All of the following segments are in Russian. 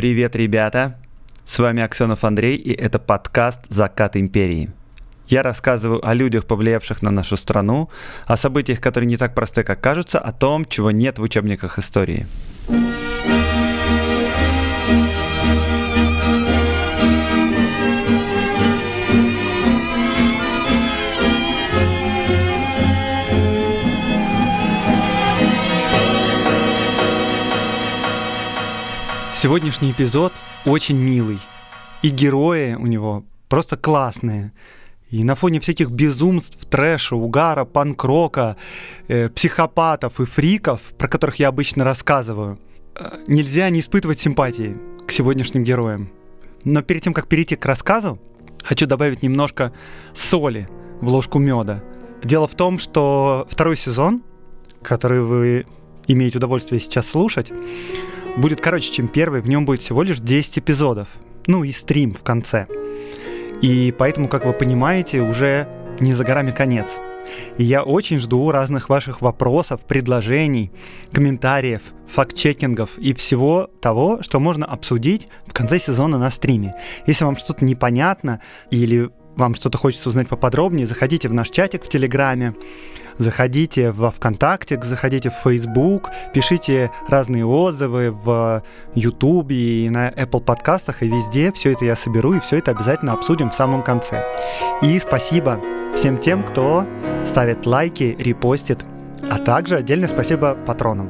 Привет, ребята! С вами Аксенов Андрей, и это подкаст «Закат империи». Я рассказываю о людях, повлиявших на нашу страну, о событиях, которые не так просты, как кажутся, о том, чего нет в учебниках истории. Сегодняшний эпизод очень милый, и герои у него просто классные. И на фоне всяких безумств, трэша, угара, панк-рока, психопатов и фриков, про которых я обычно рассказываю, нельзя не испытывать симпатии к сегодняшним героям. Но перед тем, как перейти к рассказу, хочу добавить немножко соли в ложку меда. Дело в том, что второй сезон, который вы имеете удовольствие сейчас слушать, будет короче, чем первый, в нем будет всего лишь 10 эпизодов. Ну и стрим в конце. И поэтому, как вы понимаете, уже не за горами конец. И я очень жду разных ваших вопросов, предложений, комментариев, факт-чекингов и всего того, что можно обсудить в конце сезона на стриме. Если вам что-то непонятно или вам что-то хочется узнать поподробнее, заходите в наш чатик в Телеграме, заходите во ВКонтакте, заходите в Facebook, пишите разные отзывы в YouTube и на Apple подкастах, и везде. Все это я соберу, и все это обязательно обсудим в самом конце. И спасибо всем тем, кто ставит лайки, репостит, а также отдельное спасибо патронам.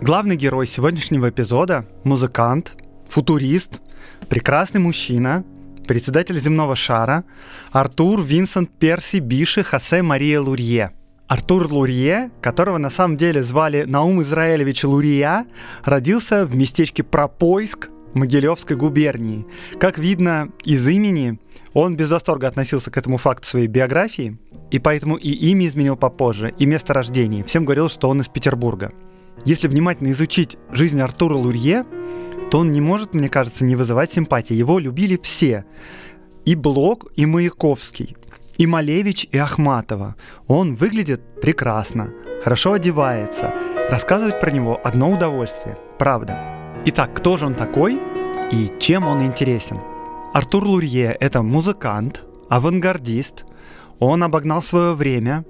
Главный герой сегодняшнего эпизода – музыкант, футурист, прекрасный мужчина, председатель земного шара Артур Винсент Перси Биши Хосе Мария Лурье. Артур Лурье, которого на самом деле звали Наум Израилевич Лурия, родился в местечке Пропоиск Могилевской губернии. Как видно из имени, он без восторга относился к этому факту своей биографии, и поэтому и имя изменил попозже, и место рождения. Всем говорил, что он из Петербурга. Если внимательно изучить жизнь Артура Лурье, то он не может, мне кажется, не вызывать симпатии. Его любили все. И Блок, и Маяковский, и Малевич, и Ахматова. Он выглядит прекрасно, хорошо одевается. Рассказывать про него одно удовольствие, правда. Итак, кто же он такой и чем он интересен? Артур Лурье – это музыкант, авангардист. Он обогнал свое время.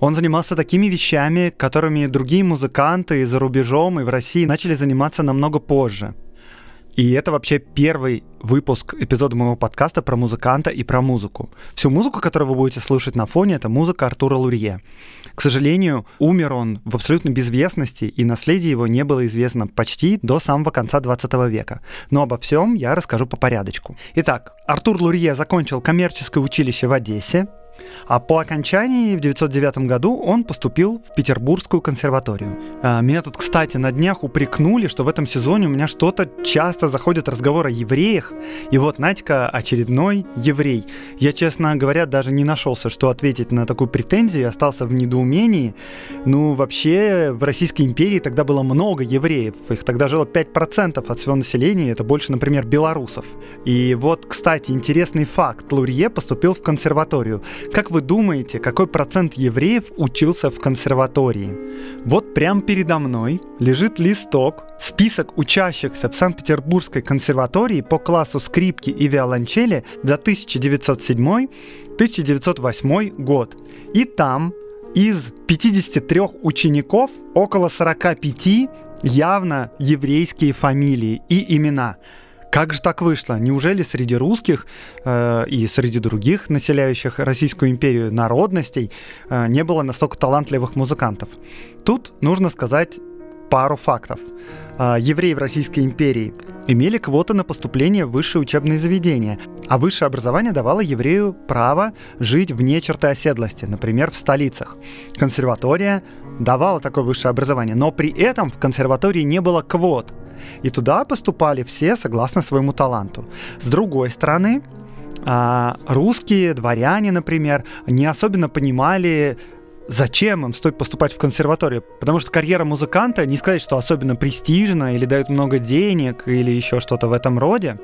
Он занимался такими вещами, которыми другие музыканты и за рубежом, и в России начали заниматься намного позже. И это вообще первый выпуск эпизода моего подкаста про музыканта и про музыку. Всю музыку, которую вы будете слушать на фоне, это музыка Артура Лурье. К сожалению, умер он в абсолютной безвестности, и наследие его не было известно почти до самого конца 20 века. Но обо всем я расскажу по порядочку. Итак, Артур Лурье закончил коммерческое училище в Одессе, а по окончании в 1909 году он поступил в Петербургскую консерваторию. Меня тут, кстати, на днях упрекнули, что в этом сезоне у меня что-то часто заходит разговор о евреях. И вот, Надька, очередной еврей. Я, честно говоря, даже не нашелся, что ответить на такую претензию, остался в недоумении. Ну, вообще, в Российской империи тогда было много евреев. Их тогда жило 5% от всего населения, это больше, например, белорусов. И вот, кстати, интересный факт. Лурье поступил в консерваторию. Как вы думаете, какой процент евреев учился в консерватории? Вот прямо передо мной лежит листок, список учащихся в Санкт-Петербургской консерватории по классу скрипки и виолончели до 1907-1908 год. И там из 53 учеников около 45 явно еврейские фамилии и имена. Как же так вышло? Неужели среди русских и среди других населяющих Российскую империю народностей не было настолько талантливых музыкантов? Тут нужно сказать пару фактов. Евреи в Российской империи имели квоты на поступление в высшие учебные заведения, а высшее образование давало еврею право жить вне черты оседлости, например, в столицах. Консерватория давала такое высшее образование, но при этом в консерватории не было квот. И туда поступали все согласно своему таланту. С другой стороны, русские дворяне, например, не особенно понимали, зачем им стоит поступать в консерваторию. Потому что карьера музыканта, не сказать, что особенно престижна, или дает много денег, или еще что-то в этом роде.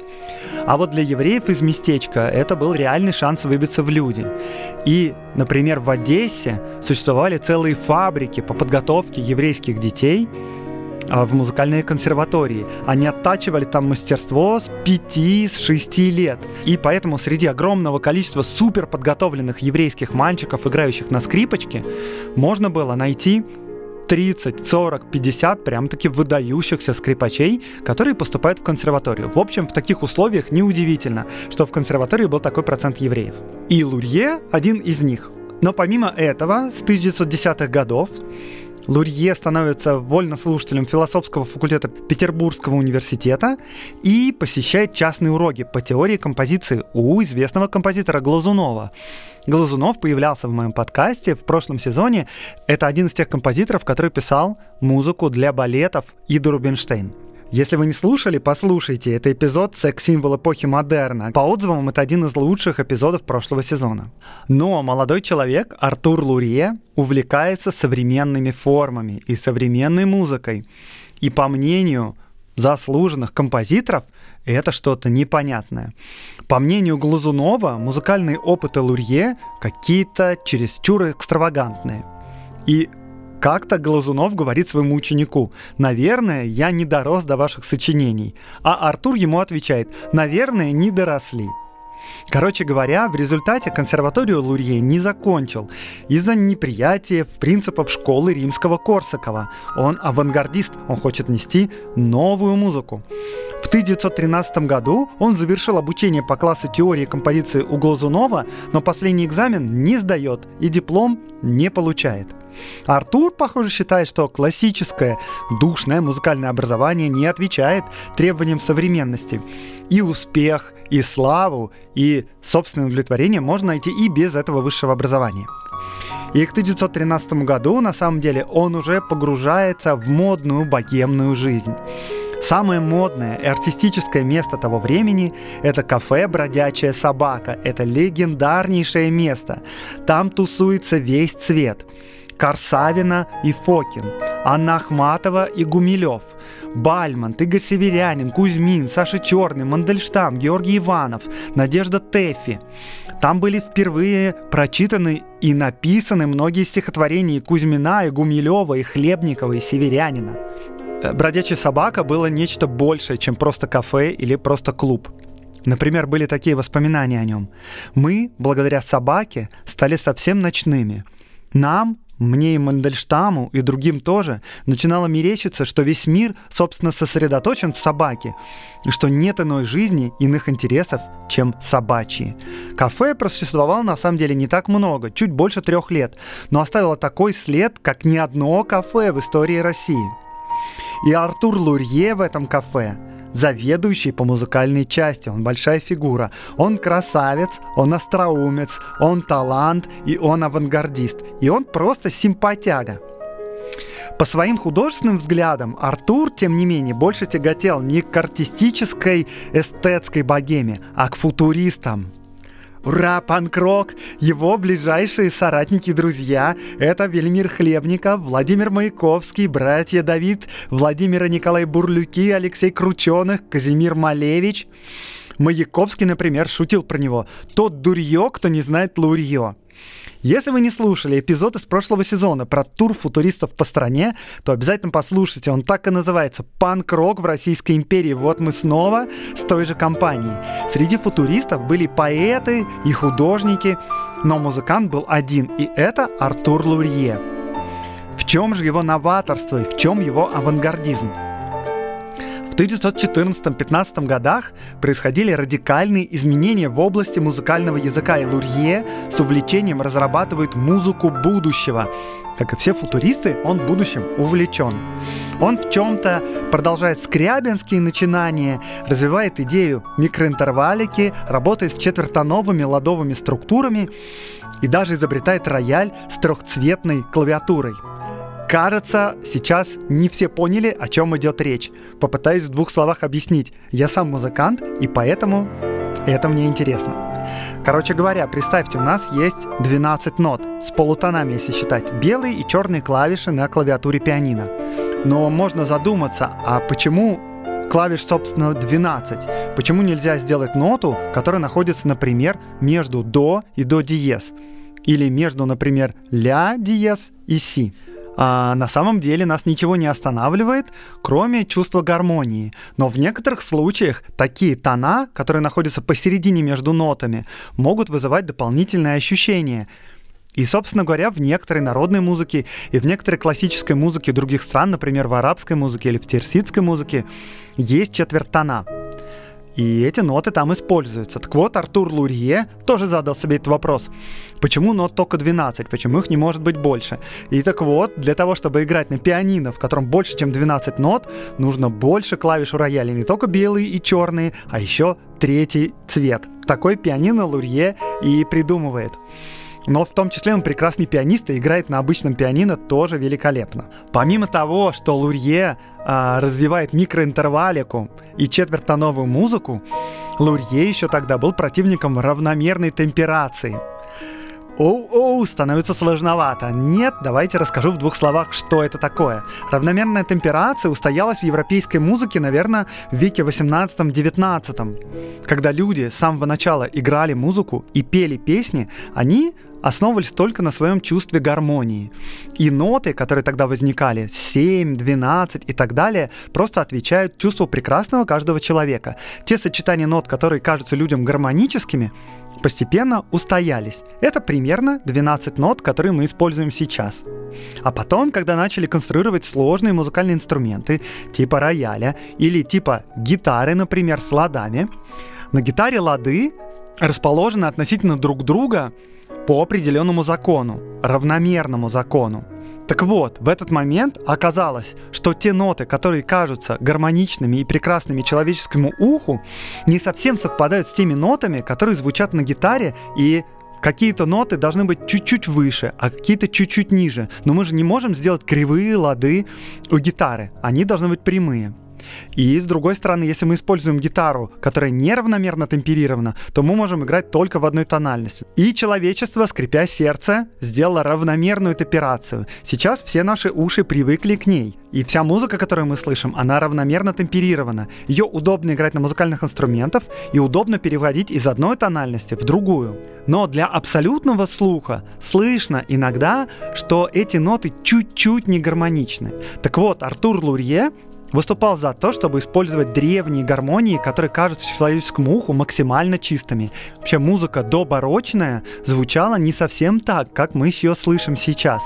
А вот для евреев из местечка это был реальный шанс выбиться в люди. И, например, в Одессе существовали целые фабрики по подготовке еврейских детей в музыкальные консерватории. Они оттачивали там мастерство с 5-6 лет. И поэтому среди огромного количества суперподготовленных еврейских мальчиков, играющих на скрипочке, можно было найти 30, 40, 50 прям-таки выдающихся скрипачей, которые поступают в консерваторию. В общем, в таких условиях неудивительно, что в консерватории был такой процент евреев. И Лурье один из них. Но помимо этого, с 1910-х годов Лурье становится вольнослушателем философского факультета Петербургского университета и посещает частные уроки по теории композиции у известного композитора Глазунова. Глазунов появлялся в моем подкасте в прошлом сезоне. Это один из тех композиторов, который писал музыку для балетов Иды Рубинштейн. Если вы не слушали, послушайте. Это эпизод секс-символ эпохи модерна. По отзывам, это один из лучших эпизодов прошлого сезона. Но молодой человек Артур Лурье увлекается современными формами и современной музыкой. И по мнению заслуженных композиторов, это что-то непонятное. По мнению Глазунова, музыкальные опыты Лурье какие-то чересчур экстравагантные. И как-то Глазунов говорит своему ученику: «Наверное, я не дорос до ваших сочинений». А Артур ему отвечает: «Наверное, не доросли». Короче говоря, в результате консерваторию Лурье не закончил из-за неприятия принципов школы Римского-Корсакова. Он авангардист, он хочет нести новую музыку. В 1913 году он завершил обучение по классу теории композиции у Глазунова, но последний экзамен не сдает и диплом не получает. Артур, похоже, считает, что классическое душное музыкальное образование не отвечает требованиям современности. И успех, и славу, и собственное удовлетворение можно найти и без этого высшего образования. И к 1913 году, на самом деле, он уже погружается в модную богемную жизнь. Самое модное и артистическое место того времени – это кафе «Бродячая собака». Это легендарнейшее место. Там тусуется весь цвет. Корсавина и Фокин, Анна Ахматова и Гумилев, Бальмонт, Игорь Северянин, Кузьмин, Саша Черный, Мандельштам, Георгий Иванов, Надежда Тэффи. Там были впервые прочитаны и написаны многие стихотворения Кузьмина, и Гумилева, и Хлебникова, и Северянина. «Бродячая собака» было нечто большее, чем просто кафе или просто клуб. Например, были такие воспоминания о нем. «Мы, благодаря собаке, стали совсем ночными. Нам, мне и Мандельштаму, и другим тоже, начинало мерещиться, что весь мир, собственно, сосредоточен в собаке, и что нет иной жизни, иных интересов, чем собачьи». Кафе просуществовало на самом деле не так много, чуть больше 3 лет, но оставило такой след, как ни одно кафе в истории России. И Артур Лурье в этом кафе заведующий по музыкальной части, он большая фигура, он красавец, он остроумец, он талант и он авангардист, и он просто симпатяга. По своим художественным взглядам Артур, тем не менее, больше тяготел не к артистической эстетской богеме, а к футуристам. Ура, панк-рок! Его ближайшие соратники и друзья – это Велимир Хлебников, Владимир Маяковский, братья Давид, Владимир и Николай Бурлюки, Алексей Крученых, Казимир Малевич. Маяковский, например, шутил про него: «Тот дурьё, кто не знает Лурьё». Если вы не слушали эпизод из прошлого сезона про тур футуристов по стране, то обязательно послушайте, он так и называется «Панк-рок в Российской империи». Вот мы снова с той же компанией. Среди футуристов были поэты и художники, но музыкант был один, и это Артур Лурье. В чем же его новаторство и в чем его авангардизм? В 1914-15 годах происходили радикальные изменения в области музыкального языка, и Лурье с увлечением разрабатывает музыку будущего. Как и все футуристы, он будущим увлечен. Он в чем-то продолжает скрябинские начинания, развивает идею микроинтервалики, работает с четвертоновыми ладовыми структурами и даже изобретает рояль с трехцветной клавиатурой. Кажется, сейчас не все поняли, о чем идет речь. Попытаюсь в 2 словах объяснить. Я сам музыкант, и поэтому это мне интересно. Короче говоря, представьте, у нас есть 12 нот с полутонами, если считать, белые и черные клавиши на клавиатуре пианино. Но можно задуматься, а почему клавиш, собственно, 12? Почему нельзя сделать ноту, которая находится, например, между до и до диез? Или между, например, ля диез и си? на самом деле нас ничего не останавливает, кроме чувства гармонии. Но в некоторых случаях такие тона, которые находятся посередине между нотами, могут вызывать дополнительные ощущения. И, собственно говоря, в некоторой народной музыке и в некоторой классической музыке других стран, например, в арабской музыке или в персидской музыке, есть четвертьтона. И эти ноты там используются. Так вот, Артур Лурье тоже задал себе этот вопрос. Почему нот только 12? Почему их не может быть больше? И так вот, для того, чтобы играть на пианино, в котором больше, чем 12 нот, нужно больше клавиш у рояля. Не только белые и черные, а еще третий цвет. Такой пианино Лурье и придумывает. Но в том числе он прекрасный пианист и играет на обычном пианино тоже великолепно. Помимо того, что Лурье развивает микроинтервалику и четвертьтоновую музыку, Лурье еще тогда был противником равномерной темперации. Оу-оу, становится сложновато. Нет, давайте расскажу в двух словах, что это такое. Равномерная темперация устоялась в европейской музыке, наверное, в веке 18-19. Когда люди с самого начала играли музыку и пели песни, они основывались только на своем чувстве гармонии. И ноты, которые тогда возникали, 7, 12 и так далее, просто отвечают чувству прекрасного каждого человека. Те сочетания нот, которые кажутся людям гармоническими, постепенно устоялись. Это примерно 12 нот, которые мы используем сейчас. А потом, когда начали конструировать сложные музыкальные инструменты, типа рояля или типа гитары, например, с ладами, на гитаре лады расположены относительно друг друга по определенному закону, равномерному закону. Так вот, в этот момент оказалось, что те ноты, которые кажутся гармоничными и прекрасными человеческому уху, не совсем совпадают с теми нотами, которые звучат на гитаре, и какие-то ноты должны быть чуть-чуть выше, а какие-то чуть-чуть ниже. Но мы же не можем сделать кривые лады у гитары, они должны быть прямые. И с другой стороны, если мы используем гитару, которая неравномерно темперирована, то мы можем играть только в одной тональности. И человечество, скрипя сердце, сделало равномерную темперацию. Сейчас все наши уши привыкли к ней. И вся музыка, которую мы слышим, она равномерно темперирована. Ее удобно играть на музыкальных инструментах и удобно переводить из одной тональности в другую. Но для абсолютного слуха слышно иногда, что эти ноты чуть-чуть не гармоничны. Так вот, Артур Лурье выступал за то, чтобы использовать древние гармонии, которые кажутся человеческому уху максимально чистыми. Вообще музыка добарочная звучала не совсем так, как мы ее слышим сейчас.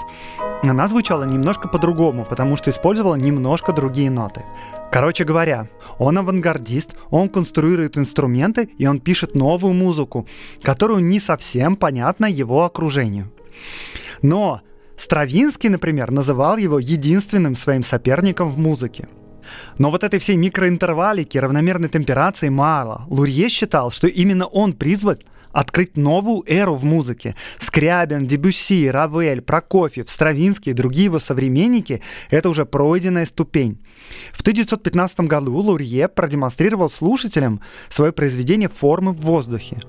Она звучала немножко по-другому, потому что использовала немножко другие ноты. Короче говоря, он авангардист, он конструирует инструменты и он пишет новую музыку, которую не совсем понятна его окружению. Но Стравинский, например, называл его единственным своим соперником в музыке. Но вот этой всей микроинтервалики, равномерной темперации мало. Лурье считал, что именно он призван открыть новую эру в музыке. Скрябин, Дебюсси, Равель, Прокофьев, Стравинский и другие его современники — это уже пройденная ступень. В 1915 году Лурье продемонстрировал слушателям свое произведение «Формы в воздухе».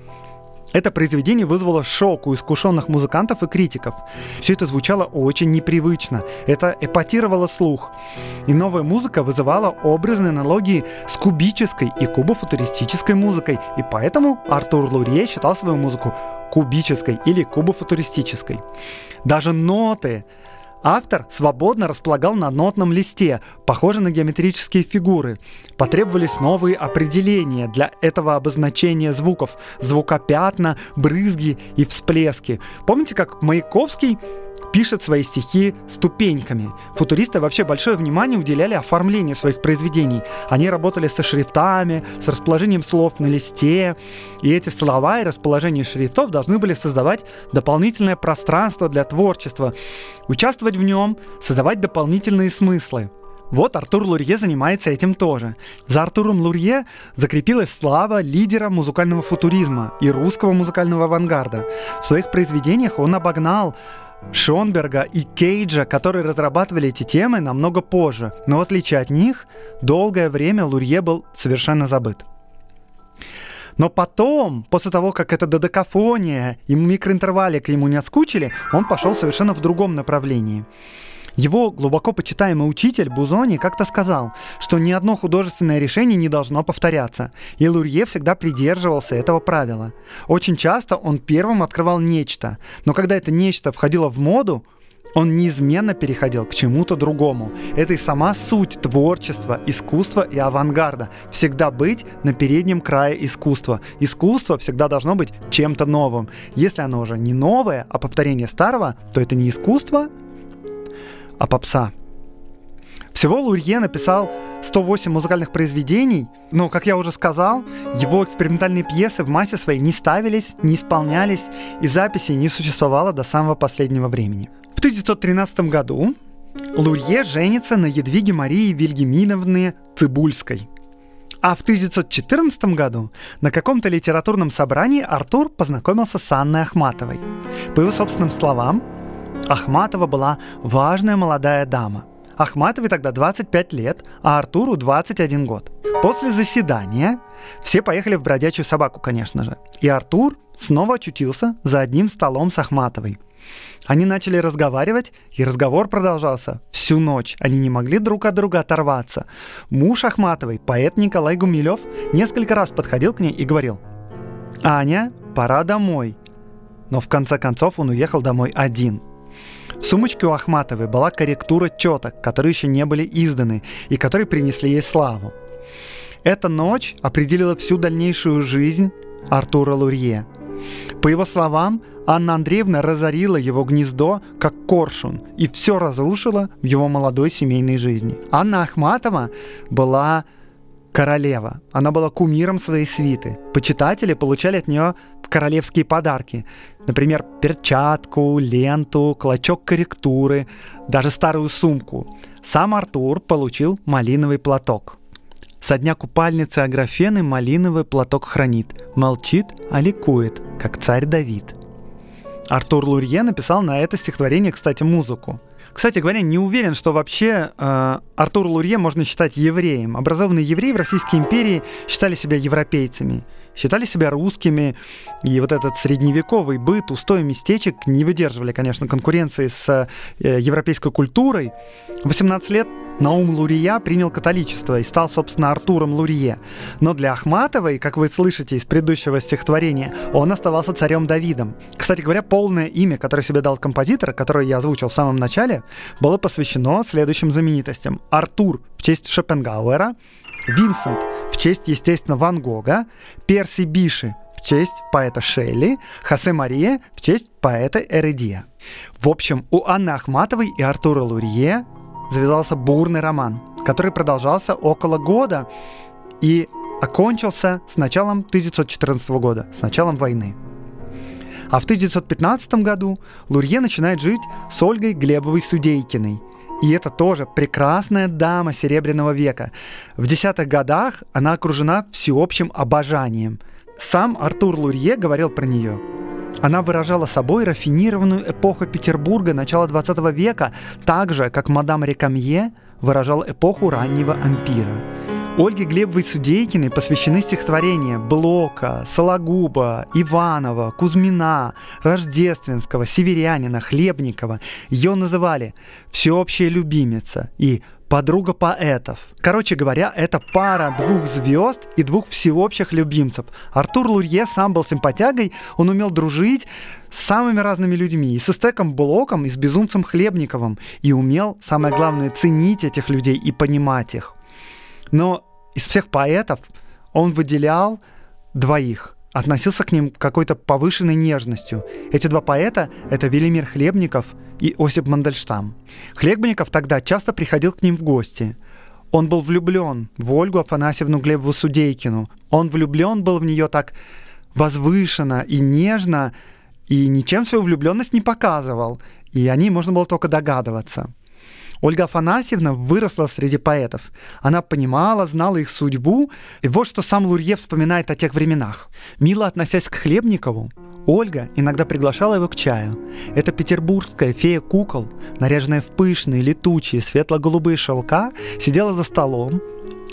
Это произведение вызвало шок у искушенных музыкантов и критиков. Все это звучало очень непривычно. Это эпатировало слух. И новая музыка вызывала образные аналогии с кубической и кубофутуристической музыкой. И поэтому Артур Лурье считал свою музыку кубической или кубофутуристической. Даже ноты. Автор свободно располагал на нотном листе, похоже на геометрические фигуры. Потребовались новые определения для этого обозначения звуков. Звукопятна, брызги и всплески. Помните, как Маяковский пишет свои стихи ступеньками? Футуристы вообще большое внимание уделяли оформлению своих произведений. Они работали со шрифтами, с расположением слов на листе. И эти слова и расположение шрифтов должны были создавать дополнительное пространство для творчества, участвовать в нем, создавать дополнительные смыслы. Вот Артур Лурье занимается этим тоже. За Артуром Лурье закрепилась слава лидера музыкального футуризма и русского музыкального авангарда. В своих произведениях он обогнал Шенберга и Кейджа, которые разрабатывали эти темы намного позже, но в отличие от них, долгое время Лурье был совершенно забыт. Но потом, после того, как эта додекафония и микроинтервалика ему не отскучили, он пошел совершенно в другом направлении. Его глубоко почитаемый учитель Бузони как-то сказал, что ни одно художественное решение не должно повторяться, и Лурье всегда придерживался этого правила. Очень часто он первым открывал нечто, но когда это нечто входило в моду, Он неизменно переходил к чему-то другому. Это и сама суть творчества, искусства и авангарда. Всегда быть на переднем крае искусства. Искусство всегда должно быть чем-то новым. Если оно уже не новое, а повторение старого, то это не искусство, а попса. Всего Лурье написал 108 музыкальных произведений, но, как я уже сказал, его экспериментальные пьесы в массе своей не ставились, не исполнялись, и записей не существовало до самого последнего времени. В 1913 году Лурье женится на Ядвиге Марии Вильгеминовне Цыбульской. А в 1914 году на каком-то литературном собрании Артур познакомился с Анной Ахматовой. По его собственным словам, Ахматова была важная молодая дама. Ахматовой тогда 25 лет, а Артуру 21 год. После заседания все поехали в «Бродячую собаку», конечно же. И Артур снова очутился за одним столом с Ахматовой. Они начали разговаривать, и разговор продолжался всю ночь. Они не могли друг от друга оторваться. Муж Ахматовой, поэт Николай Гумилев, несколько раз подходил к ней и говорил: «Аня, пора домой». Но в конце концов он уехал домой один. В сумочке у Ахматовой была корректура четок, которые еще не были изданы и которые принесли ей славу. Эта ночь определила всю дальнейшую жизнь Артура Лурье. По его словам, Анна Андреевна разорила его гнездо, как коршун, и все разрушила в его молодой семейной жизни. Анна Ахматова была королева. Она была кумиром своей свиты. Почитатели получали от нее королевские подарки. Например, перчатку, ленту, клочок корректуры, даже старую сумку. Сам Артур получил малиновый платок. Со дня купальницы Аграфены малиновый платок хранит. Молчит, а ликует, как царь Давид. Артур Лурье написал на это стихотворение, кстати, музыку. Кстати говоря, не уверен, что вообще Артур Лурье можно считать евреем. Образованные евреи в Российской империи считали себя европейцами, считали себя русскими. И вот этот средневековый быт, устой местечек не выдерживали, конечно, конкуренции с европейской культурой. В 18 лет Наум Лурия принял католичество и стал, собственно, Артуром Лурье. Но для Ахматовой, как вы слышите из предыдущего стихотворения, он оставался царем Давидом. Кстати говоря, полное имя, которое себе дал композитор, которое я озвучил в самом начале, было посвящено следующим знаменитостям: Артур в честь Шопенгауэра, Винсент в честь, естественно, Ван Гога, Перси Биши в честь поэта Шелли, Хосе Мария в честь поэта Эредия. В общем, у Анны Ахматовой и Артура Лурье завязался бурный роман, который продолжался около года и окончился с началом 1914 года, с началом войны. А в 1915 году Лурье начинает жить с Ольгой Глебовой-Судейкиной. И это тоже прекрасная дама Серебряного века. В 10-х годах она окружена всеобщим обожанием. Сам Артур Лурье говорил про нее: она выражала собой рафинированную эпоху Петербурга начала 20 века, так же, как мадам Рекамье выражала эпоху раннего ампира. Ольге Глебовой-Судейкиной посвящены стихотворения Блока, Сологуба, Иванова, Кузьмина, Рождественского, Северянина, Хлебникова. Ее называли «всеобщая любимица» и «подруга поэтов». Короче говоря, это пара двух звезд и двух всеобщих любимцев. Артур Лурье сам был симпатягой, он умел дружить с самыми разными людьми, и с эстеком Блоком, и с безумцем Хлебниковым, и умел, самое главное, ценить этих людей и понимать их. Но из всех поэтов он выделял двоих, относился к ним какой-то повышенной нежностью. Эти два поэта — это Велимир Хлебников и Осип Мандельштам. Хлебников тогда часто приходил к ним в гости. Он был влюблен в Ольгу Афанасьевну Глебову-Судейкину. Он влюблен был в нее так возвышенно и нежно, и ничем свою влюбленность не показывал, и о ней можно было только догадываться. Ольга Афанасьевна выросла среди поэтов. Она понимала, знала их судьбу. И вот что сам Лурье вспоминает о тех временах. Мило относясь к Хлебникову, Ольга иногда приглашала его к чаю. Эта петербургская фея кукол, наряженная в пышные, летучие, светло-голубые шелка, сидела за столом,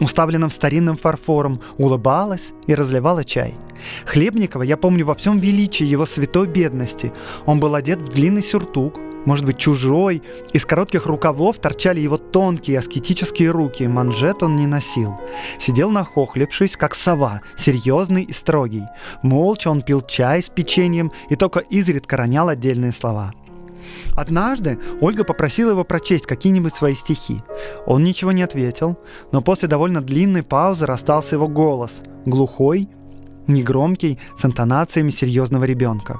уставленным старинным фарфором, улыбалась и разливала чай. Хлебникова я помню во всем величии его святой бедности. Он был одет в длинный сюртук, может быть, чужой. Из коротких рукавов торчали его тонкие аскетические руки, манжет он не носил. Сидел нахохлившись, как сова, серьезный и строгий. Молча он пил чай с печеньем и только изредка ронял отдельные слова. Однажды Ольга попросила его прочесть какие-нибудь свои стихи. Он ничего не ответил, но после довольно длинной паузы раздался его голос, глухой, негромкий, с интонациями серьезного ребенка.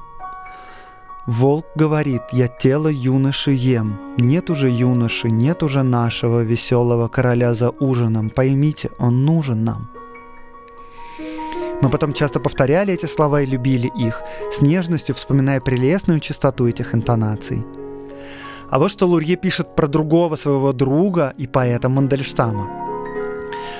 «Волк говорит, я тело юноши ем. Нет уже юноши, нет уже нашего веселого короля за ужином. Поймите, он нужен нам». Мы потом часто повторяли эти слова и любили их, с нежностью вспоминая прелестную чистоту этих интонаций. А вот что Лурье пишет про другого своего друга и поэта Мандельштама.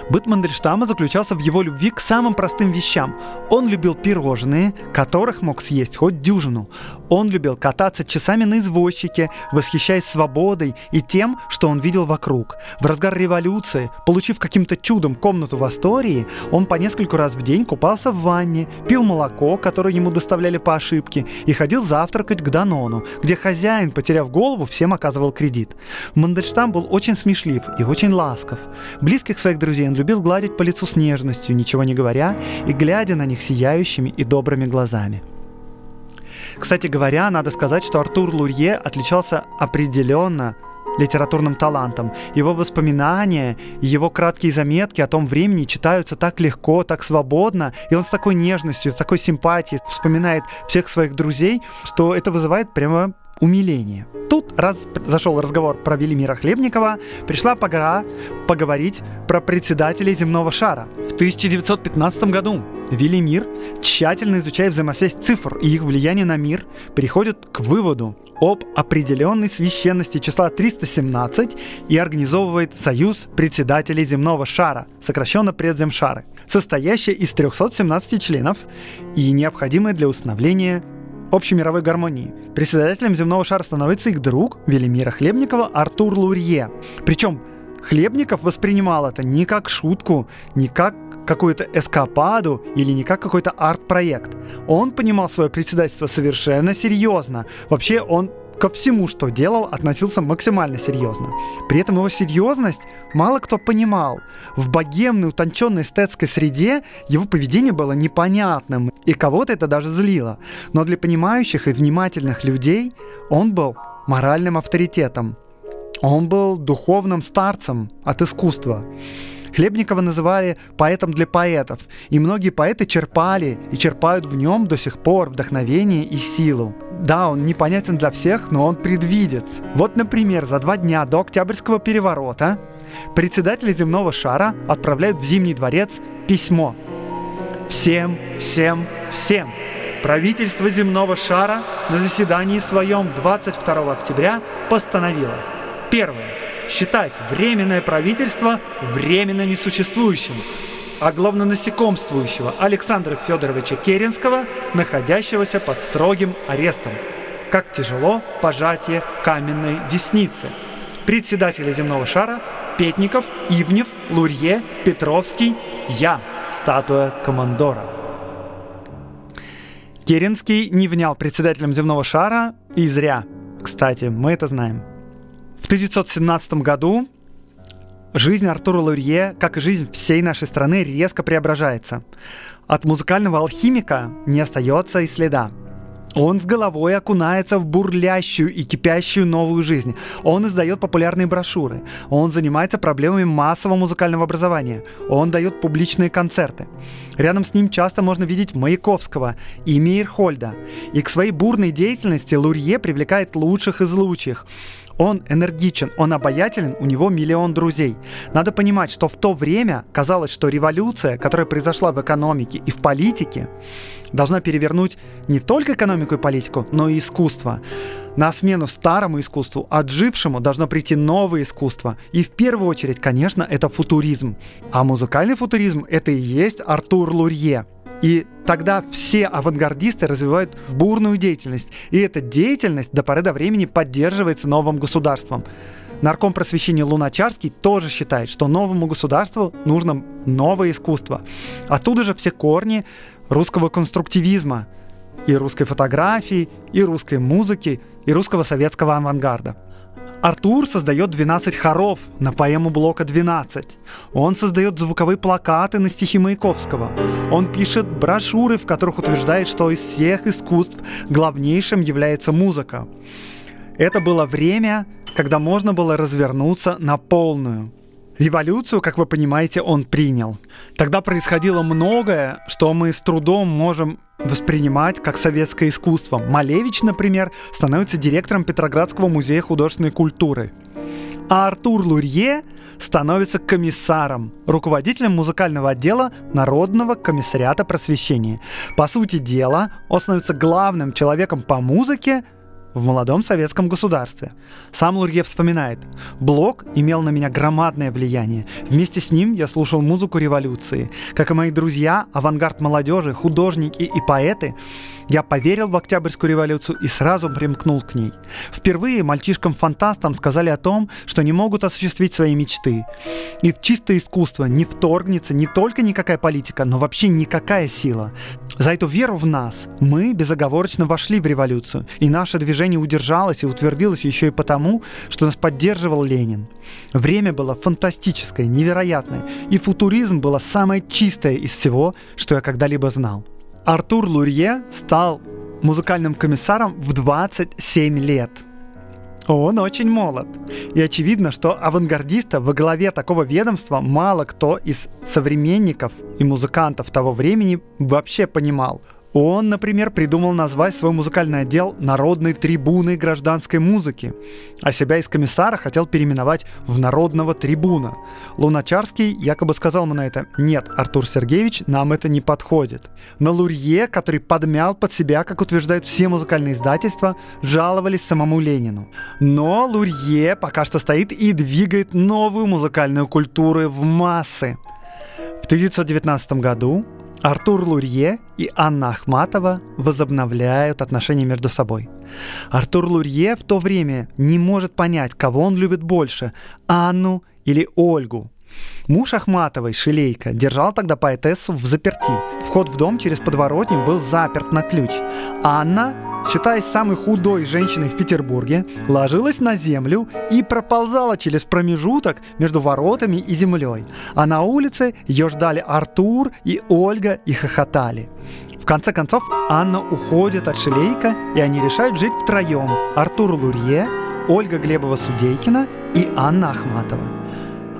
Быт Мандельштама заключался в его любви к самым простым вещам. Он любил пирожные, которых мог съесть хоть дюжину. Он любил кататься часами на извозчике, восхищаясь свободой и тем, что он видел вокруг. В разгар революции, получив каким-то чудом комнату в Астории, он по нескольку раз в день купался в ванне, пил молоко, которое ему доставляли по ошибке, и ходил завтракать к Данону, где хозяин, потеряв голову, всем оказывал кредит. Мандельштам был очень смешлив и очень ласков. Близких своих друзей он любил гладить по лицу с нежностью, ничего не говоря, и глядя на них сияющими и добрыми глазами. Кстати говоря, надо сказать, что Артур Лурье отличался определенно литературным талантом. Его воспоминания, его краткие заметки о том времени читаются так легко, так свободно, и он с такой нежностью, с такой симпатией вспоминает всех своих друзей, что это вызывает прямо умиление. Тут, раз зашел разговор про Велимира Хлебникова, пришла пора поговорить про председателей земного шара. В 1915 году Велимир, тщательно изучая взаимосвязь цифр и их влияние на мир, приходит к выводу об определенной священности числа 317 и организовывает Союз председателей земного шара, сокращенно предземшары, состоящий из 317 членов и необходимый для установления общемировой гармонии. Председателем земного шара становится их друг Велимира Хлебникова Артур Лурье. Причем Хлебников воспринимал это не как шутку, не как какую-то эскападу или не как какой-то арт-проект. Он понимал свое председательство совершенно серьезно. Вообще он ко всему, что делал, относился максимально серьезно. При этом его серьезность мало кто понимал. В богемной, утонченной эстетской среде его поведение было непонятным, и кого-то это даже злило. Но для понимающих и внимательных людей он был моральным авторитетом. Он был духовным старцем от искусства. Хлебникова называли поэтом для поэтов, и многие поэты черпали и черпают в нем до сих пор вдохновение и силу. Да, он непонятен для всех, но он предвидец. Вот, например, за 2 дня до Октябрьского переворота председатели земного шара отправляют в Зимний дворец письмо. «Всем, всем, всем! Правительство земного шара на заседании своем 22 октября постановило: первое. Считать временное правительство временно несуществующим, а главнонасекомствующего Александра Федоровича Керенского, находящегося под строгим арестом, как тяжело пожатие каменной десницы. Председатели земного шара Петников, Ивнев, Лурье, Петровский, я, статуя командора». Керенский не внял председателям земного шара, и зря. Кстати, мы это знаем. В 1917 году жизнь Артура Лурье, как и жизнь всей нашей страны, резко преображается. От музыкального алхимика не остается и следа. Он с головой окунается в бурлящую и кипящую новую жизнь. Он издает популярные брошюры. Он занимается проблемами массового музыкального образования. Он дает публичные концерты. Рядом с ним часто можно видеть Маяковского и Мейерхольда. И к своей бурной деятельности Лурье привлекает лучших из лучших. Он энергичен, он обаятелен, у него миллион друзей. Надо понимать, что в то время казалось, что революция, которая произошла в экономике и в политике, должна перевернуть не только экономику и политику, но и искусство. На смену старому искусству, отжившему, должно прийти новое искусство. И в первую очередь, конечно, это футуризм. А музыкальный футуризм — это и есть Артур Лурье. И тогда все авангардисты развивают бурную деятельность. И эта деятельность до поры до времени поддерживается новым государством. Нарком просвещения Луначарский тоже считает, что новому государству нужно новое искусство. Оттуда же все корни русского конструктивизма, и русской фотографии, и русской музыки, и русского советского авангарда. Артур создает 12 хоров на поэму Блока «12». Он создает звуковые плакаты на стихи Маяковского. Он пишет брошюры, в которых утверждает, что из всех искусств главнейшим является музыка. Это было время, когда можно было развернуться на полную. Революцию, как вы понимаете, он принял. Тогда происходило многое, что мы с трудом можем воспринимать как советское искусство. Малевич, например, становится директором Петроградского музея художественной культуры. А Артур Лурье становится комиссаром, руководителем музыкального отдела Народного комиссариата просвещения. По сути дела, он становится главным человеком по музыке в молодом советском государстве. Сам Лурье вспоминает: «Блок имел на меня громадное влияние. Вместе с ним я слушал музыку революции. Как и мои друзья, авангард молодежи, художники и поэты, я поверил в Октябрьскую революцию и сразу примкнул к ней. Впервые мальчишкам-фантастам сказали о том, что не могут осуществить свои мечты. И в чистое искусство не вторгнется не только никакая политика, но вообще никакая сила. За эту веру в нас мы безоговорочно вошли в революцию, и наше движение удержалось и утвердилось еще и потому, что нас поддерживал Ленин. Время было фантастическое, невероятное, и футуризм было самое чистое из всего, что я когда-либо знал». Артур Лурье стал музыкальным комиссаром в 27 лет. Он очень молод. И очевидно, что авангардиста во главе такого ведомства мало кто из современников и музыкантов того времени вообще понимал. Он, например, придумал назвать свой музыкальный отдел «Народной трибуны гражданской музыки», а себя из комиссара хотел переименовать в «Народного трибуна». Луначарский якобы сказал ему на это: «Нет, Артур Сергеевич, нам это не подходит». На Лурье, который подмял под себя, как утверждают все музыкальные издательства, жаловались самому Ленину. Но Лурье пока что стоит и двигает новую музыкальную культуру в массы. В 1919 году Артур Лурье и Анна Ахматова возобновляют отношения между собой. Артур Лурье в то время не может понять, кого он любит больше – Анну или Ольгу. Муж Ахматовой, Шилейко, держал тогда поэтессу в заперти. Вход в дом через подворотню был заперт на ключ. Анна, считаясь самой худой женщиной в Петербурге, ложилась на землю и проползала через промежуток между воротами и землей. А на улице ее ждали Артур и Ольга и хохотали. В конце концов, Анна уходит от Шилейко, и они решают жить втроем: Артур Лурье, Ольга Глебова-Судейкина и Анна Ахматова.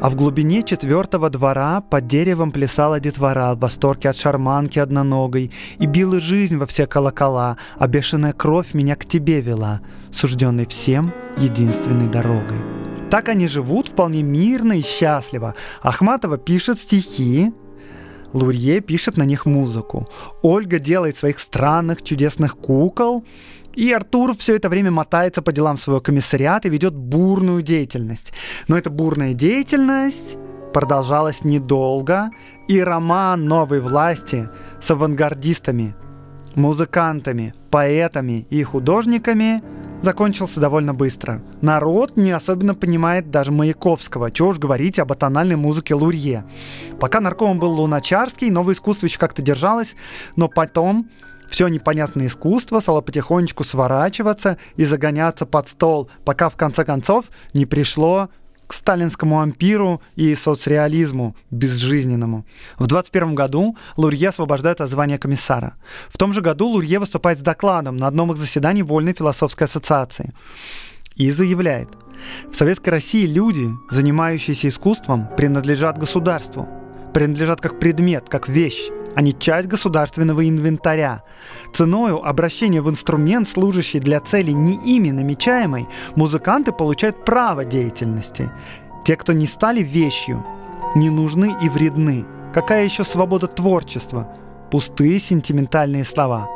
А в глубине четвертого двора под деревом плясала детвора в восторге от шарманки одноногой, и била жизнь во все колокола, а бешеная кровь меня к тебе вела, сужденной всем единственной дорогой. Так они живут вполне мирно и счастливо. Ахматова пишет стихи, Лурье пишет на них музыку. Ольга делает своих странных чудесных кукол, и Артур все это время мотается по делам своего комиссариата и ведет бурную деятельность. Но эта бурная деятельность продолжалась недолго, и роман новой власти с авангардистами, музыкантами, поэтами и художниками закончился довольно быстро. Народ не особенно понимает даже Маяковского, чего уж говорить об атональной музыке Лурье. Пока наркомом был Луначарский, новое искусство еще как-то держалось, но потом все непонятное искусство стало потихонечку сворачиваться и загоняться под стол, пока в конце концов не пришло к сталинскому ампиру и соцреализму безжизненному. В 1921 году Лурье освобождают от звания комиссара. В том же году Лурье выступает с докладом на одном из заседаний Вольной философской ассоциации и заявляет: «В Советской России люди, занимающиеся искусством, принадлежат государству, принадлежат как предмет, как вещь, а не часть государственного инвентаря. Ценою обращения в инструмент, служащий для цели не ими намечаемой, музыканты получают право деятельности. Те, кто не стали вещью, не нужны и вредны. Какая еще свобода творчества? Пустые сентиментальные слова».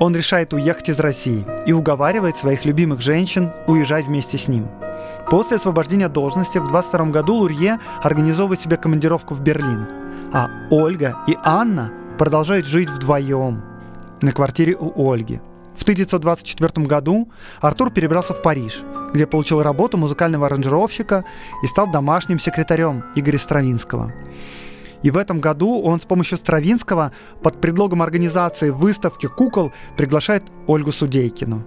Он решает уехать из России и уговаривает своих любимых женщин уезжать вместе с ним. После освобождения от должности в 1922 году Лурье организовывает себе командировку в Берлин, а Ольга и Анна продолжают жить вдвоем на квартире у Ольги. В 1924 году Артур перебрался в Париж, где получил работу музыкального аранжировщика и стал домашним секретарем Игоря Стравинского. И в этом году он с помощью Стравинского под предлогом организации выставки кукол приглашает Ольгу Судейкину.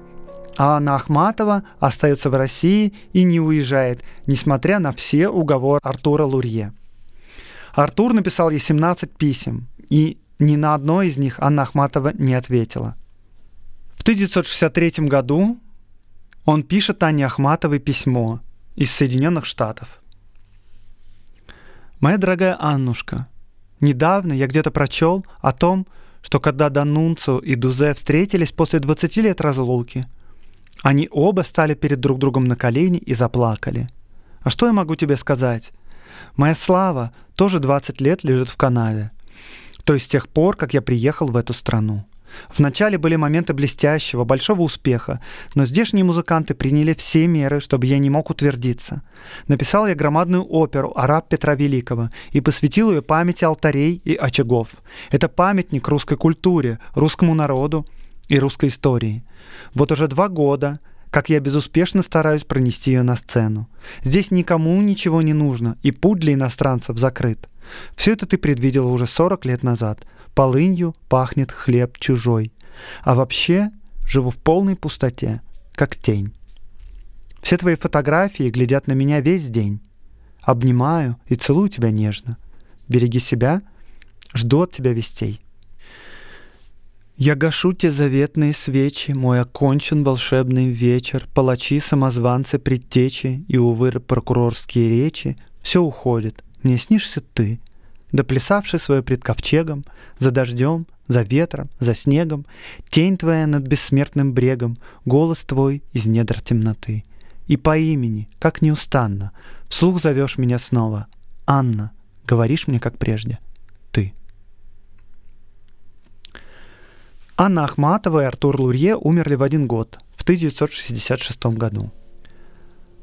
А Анна Ахматова остается в России и не уезжает, несмотря на все уговоры Артура Лурье. Артур написал ей 17 писем, и ни на одно из них Анна Ахматова не ответила. В 1963 году Он пишет Анне Ахматовой письмо из Соединенных Штатов. «Моя дорогая Аннушка, недавно я где-то прочел о том, что когда Данунцио и Дузе встретились после 20 лет разлуки, они оба стали перед друг другом на колени и заплакали. А что я могу тебе сказать? Моя слава тоже 20 лет лежит в канаве. То есть с тех пор, как я приехал в эту страну. Вначале были моменты блестящего, большого успеха, но здешние музыканты приняли все меры, чтобы я не мог утвердиться. Написал я громадную оперу «Араб Петра Великого» и посвятил ее памяти алтарей и очагов. Это памятник русской культуре, русскому народу и русской истории. Вот уже 2 года, как я безуспешно стараюсь пронести ее на сцену. Здесь никому ничего не нужно, и путь для иностранцев закрыт. Все это ты предвидела уже 40 лет назад. Полынью пахнет хлеб чужой. А вообще живу в полной пустоте, как тень. Все твои фотографии глядят на меня весь день. Обнимаю и целую тебя нежно. Береги себя, жду от тебя вестей. Я гашу те заветные свечи, мой окончен волшебный вечер, палачи, самозванцы, предтечи и, увы, прокурорские речи. Все уходит, мне снишься ты, доплясавший свое пред ковчегом, за дождем, за ветром, за снегом, тень твоя над бессмертным брегом, голос твой из недр темноты. И по имени, как неустанно, вслух зовешь меня снова. Анна, говоришь мне, как прежде, ты». Анна Ахматова и Артур Лурье умерли в один год, в 1966 году.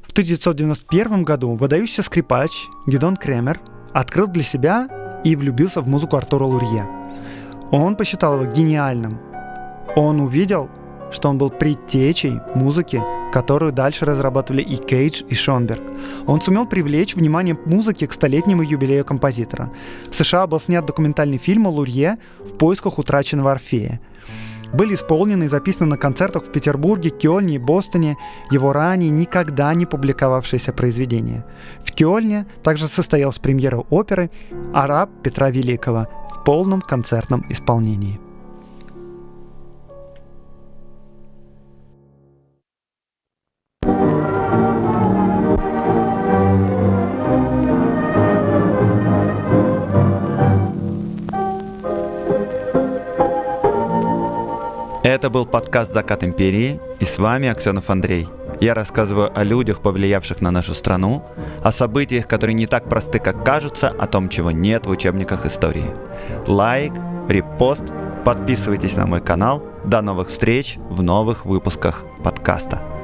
В 1991 году выдающийся скрипач Гидон Кремер открыл для себя и влюбился в музыку Артура Лурье. Он посчитал его гениальным. Он увидел, что он был предтечей музыки, которую дальше разрабатывали и Кейдж, и Шенберг. Он сумел привлечь внимание музыки к столетнему юбилею композитора. В США был снят документальный фильм о Лурье «В поисках утраченного Орфея». Были исполнены и записаны на концертах в Петербурге, Кёльне и Бостоне его ранее никогда не публиковавшиеся произведения. В Кёльне также состоялась премьера оперы «Араб Петра Великого» в полном концертном исполнении. Это был подкаст «Закат империи», и с вами Аксенов Андрей. Я рассказываю о людях, повлиявших на нашу страну, о событиях, которые не так просты, как кажутся, о том, чего нет в учебниках истории. Лайк, репост, подписывайтесь на мой канал. До новых встреч в новых выпусках подкаста.